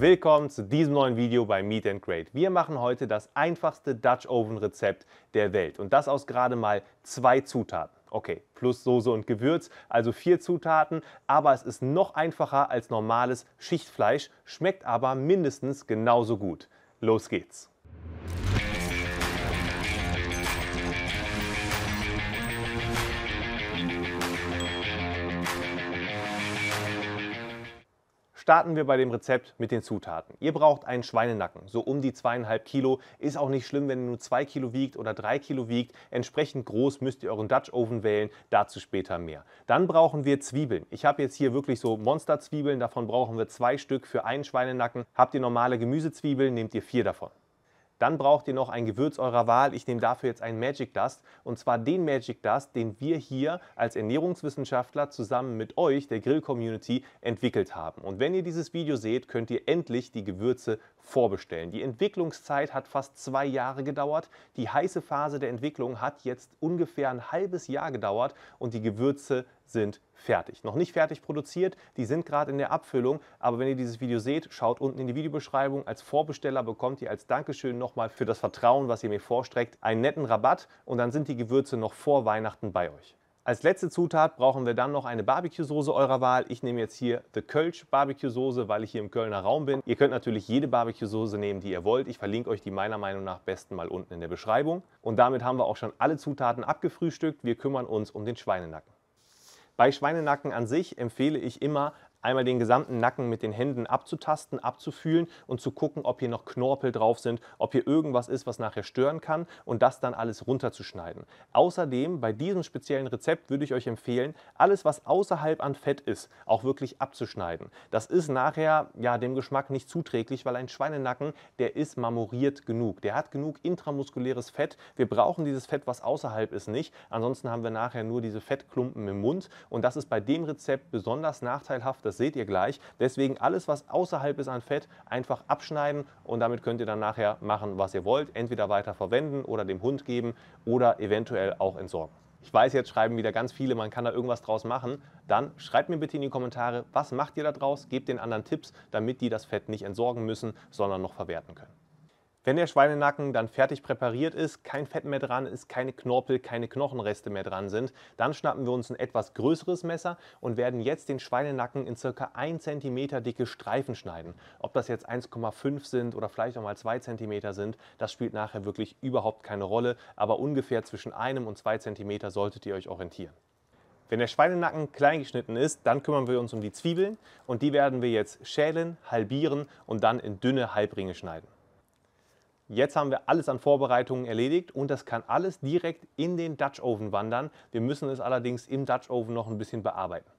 Willkommen zu diesem neuen Video bei Meat and Great. Wir machen heute das einfachste Dutch Oven Rezept der Welt und das aus gerade mal 2 Zutaten. Okay, plus Soße und Gewürz, also 4 Zutaten, aber es ist noch einfacher als normales Schichtfleisch, schmeckt aber mindestens genauso gut. Los geht's! Starten wir bei dem Rezept mit den Zutaten. Ihr braucht einen Schweinenacken, so um die 2,5 Kilo. Ist auch nicht schlimm, wenn ihr nur 2 Kilo wiegt oder 3 Kilo wiegt. Entsprechend groß müsst ihr euren Dutch Oven wählen, dazu später mehr. Dann brauchen wir Zwiebeln. Ich habe jetzt hier wirklich so Monsterzwiebeln, davon brauchen wir 2 Stück für einen Schweinenacken. Habt ihr normale Gemüsezwiebeln, nehmt ihr 4 davon. Dann braucht ihr noch ein Gewürz eurer Wahl. Ich nehme dafür jetzt einen Magic Dust, und zwar den Magic Dust, den wir hier als Ernährungswissenschaftler zusammen mit euch, der Grill-Community, entwickelt haben. Und wenn ihr dieses Video seht, könnt ihr endlich die Gewürze vorbestellen. Die Entwicklungszeit hat fast 2 Jahre gedauert. Die heiße Phase der Entwicklung hat jetzt ungefähr ein halbes Jahr gedauert und die Gewürze sind fertig. Noch nicht fertig produziert, die sind gerade in der Abfüllung, aber wenn ihr dieses Video seht, schaut unten in die Videobeschreibung. Als Vorbesteller bekommt ihr als Dankeschön nochmal für das Vertrauen, was ihr mir vorstreckt, einen netten Rabatt, und dann sind die Gewürze noch vor Weihnachten bei euch. Als letzte Zutat brauchen wir dann noch eine Barbecue-Soße eurer Wahl. Ich nehme jetzt hier die Kölsch Barbecue-Soße, weil ich hier im Kölner Raum bin. Ihr könnt natürlich jede Barbecue-Soße nehmen, die ihr wollt. Ich verlinke euch die meiner Meinung nach besten mal unten in der Beschreibung. Und damit haben wir auch schon alle Zutaten abgefrühstückt. Wir kümmern uns um den Schweinenacken. Bei Schweinenacken an sich empfehle ich immer, einmal den gesamten Nacken mit den Händen abzutasten, abzufühlen und zu gucken, ob hier noch Knorpel drauf sind, ob hier irgendwas ist, was nachher stören kann, und das dann alles runterzuschneiden. Außerdem, bei diesem speziellen Rezept würde ich euch empfehlen, alles, was außerhalb an Fett ist, auch wirklich abzuschneiden. Das ist nachher ja dem Geschmack nicht zuträglich, weil ein Schweinenacken, der ist marmoriert genug. Der hat genug intramuskuläres Fett. Wir brauchen dieses Fett, was außerhalb ist, nicht. Ansonsten haben wir nachher nur diese Fettklumpen im Mund, und das ist bei dem Rezept besonders nachteilhaft. Das seht ihr gleich. Deswegen alles, was außerhalb ist an Fett, einfach abschneiden, und damit könnt ihr dann nachher machen, was ihr wollt. Entweder weiter verwenden oder dem Hund geben oder eventuell auch entsorgen. Ich weiß, jetzt schreiben wieder ganz viele, man kann da irgendwas draus machen. Dann schreibt mir bitte in die Kommentare, was macht ihr da draus? Gebt den anderen Tipps, damit die das Fett nicht entsorgen müssen, sondern noch verwerten können. Wenn der Schweinenacken dann fertig präpariert ist, kein Fett mehr dran ist, keine Knorpel, keine Knochenreste mehr dran sind, dann schnappen wir uns ein etwas größeres Messer und werden jetzt den Schweinenacken in ca. 1 cm dicke Streifen schneiden. Ob das jetzt 1,5 sind oder vielleicht auch mal 2 cm sind, das spielt nachher wirklich überhaupt keine Rolle, aber ungefähr zwischen 1 und 2 cm solltet ihr euch orientieren. Wenn der Schweinenacken klein geschnitten ist, dann kümmern wir uns um die Zwiebeln, und die werden wir jetzt schälen, halbieren und dann in dünne Halbringe schneiden. Jetzt haben wir alles an Vorbereitungen erledigt, und das kann alles direkt in den Dutch Oven wandern. Wir müssen es allerdings im Dutch Oven noch ein bisschen bearbeiten.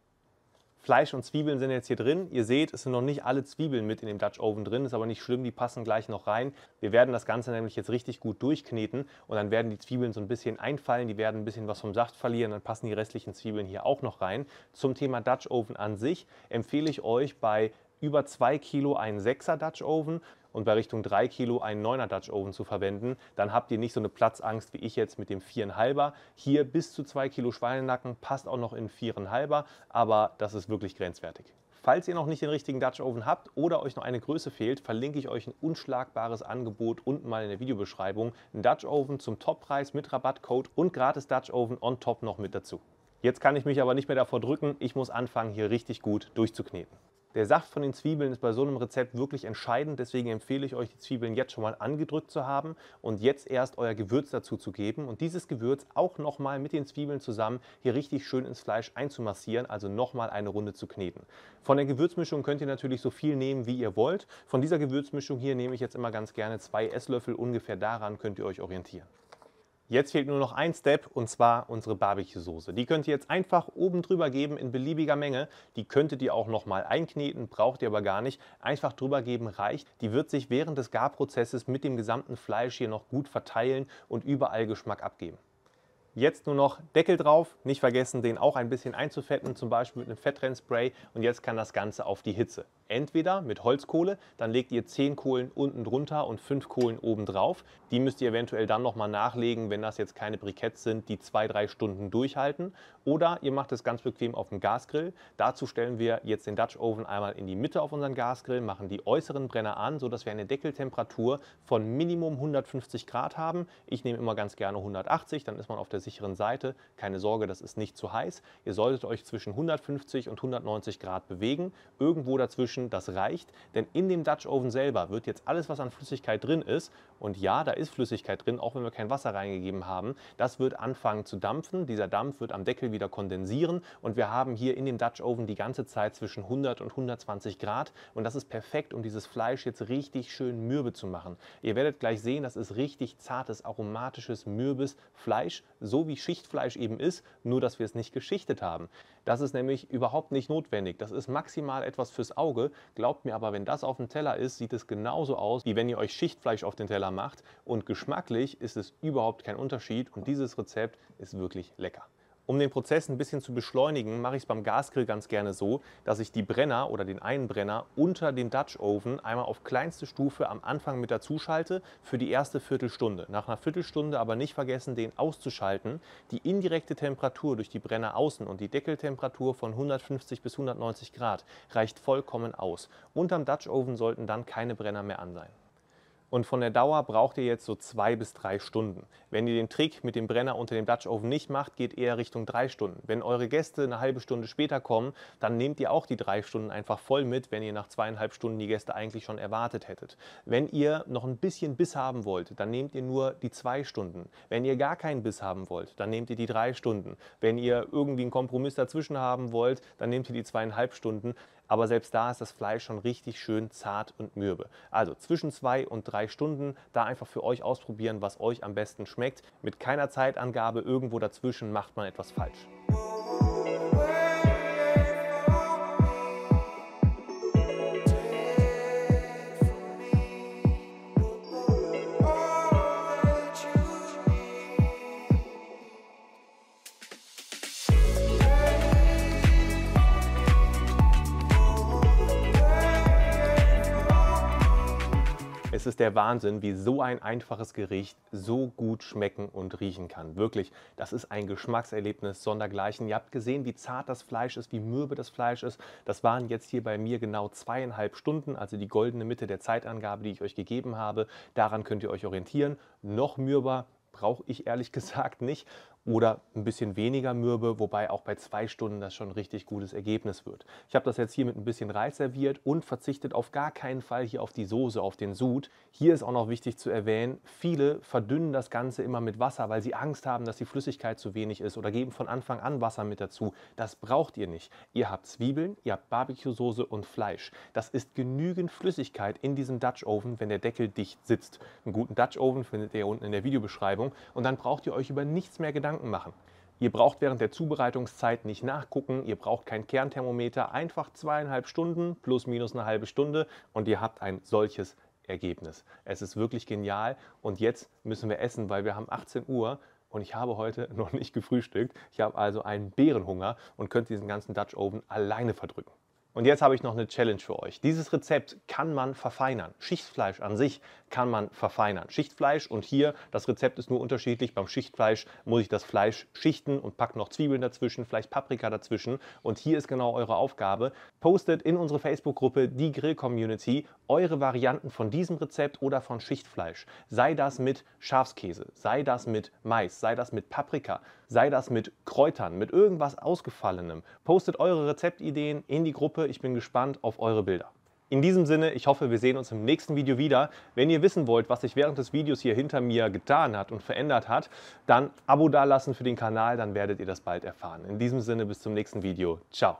Fleisch und Zwiebeln sind jetzt hier drin. Ihr seht, es sind noch nicht alle Zwiebeln mit in dem Dutch Oven drin, ist aber nicht schlimm, die passen gleich noch rein. Wir werden das Ganze nämlich jetzt richtig gut durchkneten, und dann werden die Zwiebeln so ein bisschen einfallen, die werden ein bisschen was vom Saft verlieren, dann passen die restlichen Zwiebeln hier auch noch rein. Zum Thema Dutch Oven an sich empfehle ich euch bei über 2 Kilo einen 6er Dutch Oven und bei Richtung 3 Kilo einen 9er Dutch Oven zu verwenden. Dann habt ihr nicht so eine Platzangst wie ich jetzt mit dem 4,5er. Hier bis zu 2 Kilo Schweinenacken, passt auch noch in 4,5er, aber das ist wirklich grenzwertig. Falls ihr noch nicht den richtigen Dutch Oven habt oder euch noch eine Größe fehlt, verlinke ich euch ein unschlagbares Angebot unten mal in der Videobeschreibung. Ein Dutch Oven zum Toppreis mit Rabattcode und gratis Dutch Oven on top noch mit dazu. Jetzt kann ich mich aber nicht mehr davor drücken, ich muss anfangen, hier richtig gut durchzukneten. Der Saft von den Zwiebeln ist bei so einem Rezept wirklich entscheidend, deswegen empfehle ich euch, die Zwiebeln jetzt schon mal angedrückt zu haben und jetzt erst euer Gewürz dazu zu geben und dieses Gewürz auch nochmal mit den Zwiebeln zusammen hier richtig schön ins Fleisch einzumassieren, also nochmal eine Runde zu kneten. Von der Gewürzmischung könnt ihr natürlich so viel nehmen, wie ihr wollt. Von dieser Gewürzmischung hier nehme ich jetzt immer ganz gerne 2 Esslöffel, ungefähr daran könnt ihr euch orientieren. Jetzt fehlt nur noch ein Step, und zwar unsere Barbecue-Soße. Die könnt ihr jetzt einfach oben drüber geben in beliebiger Menge. Die könntet ihr auch nochmal einkneten, braucht ihr aber gar nicht. Einfach drüber geben reicht. Die wird sich während des Garprozesses mit dem gesamten Fleisch hier noch gut verteilen und überall Geschmack abgeben. Jetzt nur noch Deckel drauf. Nicht vergessen, den auch ein bisschen einzufetten, zum Beispiel mit einem Fettrennspray. Und jetzt kann das Ganze auf die Hitze. Entweder mit Holzkohle, dann legt ihr 10 Kohlen unten drunter und 5 Kohlen oben drauf. Die müsst ihr eventuell dann nochmal nachlegen, wenn das jetzt keine Briketts sind, die 2-3 Stunden durchhalten. Oder ihr macht es ganz bequem auf dem Gasgrill. Dazu stellen wir jetzt den Dutch Oven einmal in die Mitte auf unseren Gasgrill, machen die äußeren Brenner an, sodass wir eine Deckeltemperatur von Minimum 150 Grad haben. Ich nehme immer ganz gerne 180, dann ist man auf der sicheren Seite. Keine Sorge, das ist nicht zu heiß. Ihr solltet euch zwischen 150 und 190 Grad bewegen. Irgendwo dazwischen, das reicht, denn in dem Dutch Oven selber wird jetzt alles, was an Flüssigkeit drin ist, und ja, da ist Flüssigkeit drin, auch wenn wir kein Wasser reingegeben haben, das wird anfangen zu dampfen. Dieser Dampf wird am Deckel wieder kondensieren und wir haben hier in dem Dutch Oven die ganze Zeit zwischen 100 und 120 Grad und das ist perfekt, um dieses Fleisch jetzt richtig schön mürbe zu machen. Ihr werdet gleich sehen, das ist richtig zartes, aromatisches, mürbes Fleisch, so wie Schichtfleisch eben ist, nur dass wir es nicht geschichtet haben. Das ist nämlich überhaupt nicht notwendig. Das ist maximal etwas fürs Auge. Glaubt mir aber, wenn das auf dem Teller ist, sieht es genauso aus, wie wenn ihr euch Schichtfleisch auf den Teller macht. Und geschmacklich ist es überhaupt kein Unterschied. Und dieses Rezept ist wirklich lecker. Um den Prozess ein bisschen zu beschleunigen, mache ich es beim Gasgrill ganz gerne so, dass ich die Brenner oder den einen Brenner unter den Dutch Oven einmal auf kleinste Stufe am Anfang mit dazu schalte für die erste Viertelstunde. Nach einer Viertelstunde aber nicht vergessen, den auszuschalten. Die indirekte Temperatur durch die Brenner außen und die Deckeltemperatur von 150 bis 190 Grad reicht vollkommen aus. Unterm Dutch Oven sollten dann keine Brenner mehr an sein. Und von der Dauer braucht ihr jetzt so 2 bis 3 Stunden. Wenn ihr den Trick mit dem Brenner unter dem Dutch Oven nicht macht, geht eher Richtung 3 Stunden. Wenn eure Gäste eine halbe Stunde später kommen, dann nehmt ihr auch die 3 Stunden einfach voll mit, wenn ihr nach 2,5 Stunden die Gäste eigentlich schon erwartet hättet. Wenn ihr noch ein bisschen Biss haben wollt, dann nehmt ihr nur die 2 Stunden. Wenn ihr gar keinen Biss haben wollt, dann nehmt ihr die 3 Stunden. Wenn ihr irgendwie einen Kompromiss dazwischen haben wollt, dann nehmt ihr die 2,5 Stunden. Aber selbst da ist das Fleisch schon richtig schön zart und mürbe. Also zwischen 2 und 3 Stunden, da einfach für euch ausprobieren, was euch am besten schmeckt. Mit keiner Zeitangabe irgendwo dazwischen macht man etwas falsch. Es ist der Wahnsinn, wie so ein einfaches Gericht so gut schmecken und riechen kann. Wirklich, das ist ein Geschmackserlebnis sondergleichen. Ihr habt gesehen, wie zart das Fleisch ist, wie mürbe das Fleisch ist. Das waren jetzt hier bei mir genau 2,5 Stunden, also die goldene Mitte der Zeitangabe, die ich euch gegeben habe. Daran könnt ihr euch orientieren. Noch mürber brauche ich ehrlich gesagt nicht. Oder ein bisschen weniger mürbe, wobei auch bei 2 Stunden das schon ein richtig gutes Ergebnis wird. Ich habe das jetzt hier mit ein bisschen Reis serviert und verzichtet auf gar keinen Fall hier auf die Soße, auf den Sud. Hier ist auch noch wichtig zu erwähnen, viele verdünnen das Ganze immer mit Wasser, weil sie Angst haben, dass die Flüssigkeit zu wenig ist oder geben von Anfang an Wasser mit dazu. Das braucht ihr nicht. Ihr habt Zwiebeln, ihr habt Barbecue-Soße und Fleisch. Das ist genügend Flüssigkeit in diesem Dutch Oven, wenn der Deckel dicht sitzt. Einen guten Dutch Oven findet ihr unten in der Videobeschreibung und dann braucht ihr euch über nichts mehr Gedanken machen. Ihr braucht während der Zubereitungszeit nicht nachgucken, ihr braucht kein Kernthermometer, einfach 2,5 Stunden plus minus eine halbe Stunde und ihr habt ein solches Ergebnis. Es ist wirklich genial und jetzt müssen wir essen, weil wir haben 18 Uhr und ich habe heute noch nicht gefrühstückt. Ich habe also einen Bärenhunger und könnte diesen ganzen Dutch Oven alleine verdrücken. Und jetzt habe ich noch eine Challenge für euch. Dieses Rezept kann man verfeinern. Schichtfleisch an sich kann man verfeinern. Schichtfleisch und hier, das Rezept ist nur unterschiedlich. Beim Schichtfleisch muss ich das Fleisch schichten und packe noch Zwiebeln dazwischen, vielleicht Paprika dazwischen. Und hier ist genau eure Aufgabe. Postet in unsere Facebook-Gruppe, die Grill-Community, eure Varianten von diesem Rezept oder von Schichtfleisch. Sei das mit Schafskäse, sei das mit Mais, sei das mit Paprika, sei das mit Kräutern, mit irgendwas Ausgefallenem. Postet eure Rezeptideen in die Gruppe. Ich bin gespannt auf eure Bilder. In diesem Sinne, ich hoffe, wir sehen uns im nächsten Video wieder. Wenn ihr wissen wollt, was sich während des Videos hier hinter mir getan hat und verändert hat, dann Abo dalassen für den Kanal, dann werdet ihr das bald erfahren. In diesem Sinne, bis zum nächsten Video. Ciao.